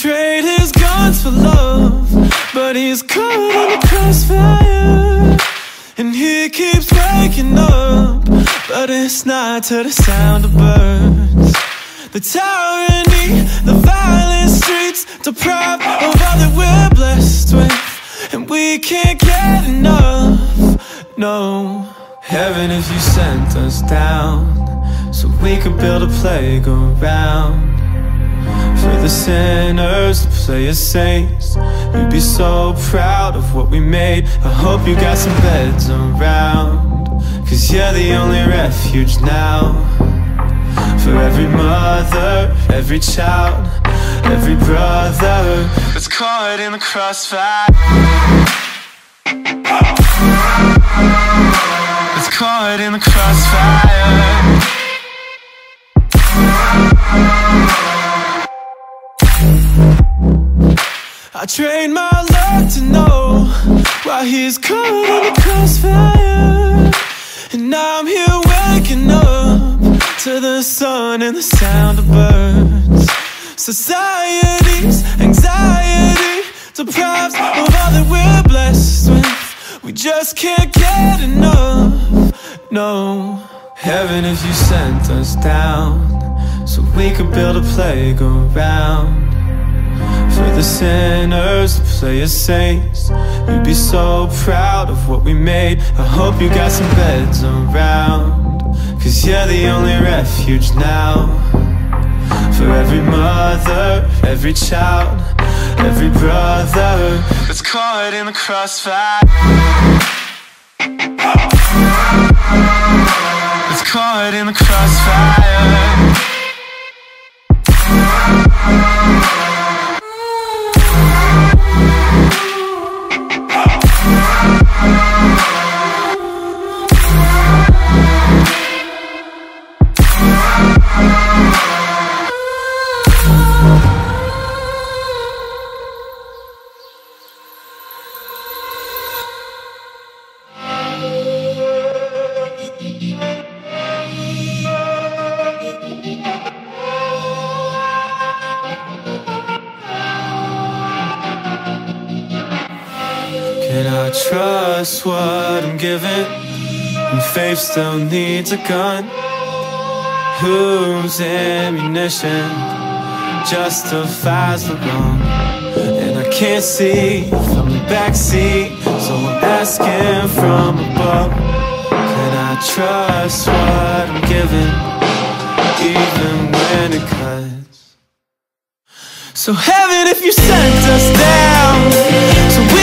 trade his guns for love, but he's caught in the crossfire. And he keeps waking up, but it's not to the sound of birds. The tyranny, the violent streets, deprived of all that we're blessed with, and we can't get enough, no. Heaven, if you sent us down, so we could build a playground for the sinners to play as saints, you'd be so proud of what we made. I hope you got some beds around, 'cause you're the only refuge now for every mother, every child, every brother that's caught in the crossfire. That's caught in the crossfire. I train my luck to know why he's caught in the crossfire. And I'm here waking up to the sun and the sound of birds. Society's anxiety deprives of all that we're blessed with. We just can't get enough, no. Heaven, if you sent us down, so we could build a playground for the sinners to play as saints, you'd be so proud of what we made. I hope you got some beds around, 'cause you're the only refuge now for every mother, every child, every brother that's caught in the crossfire. That's caught in the crossfire. Trust what I'm given, and faith still needs a gun. Whose ammunition justifies the wrong? And I can't see from the backseat, so I'm asking from above. Can I trust what I'm given, even when it cuts? So heaven, if you sent us down, so we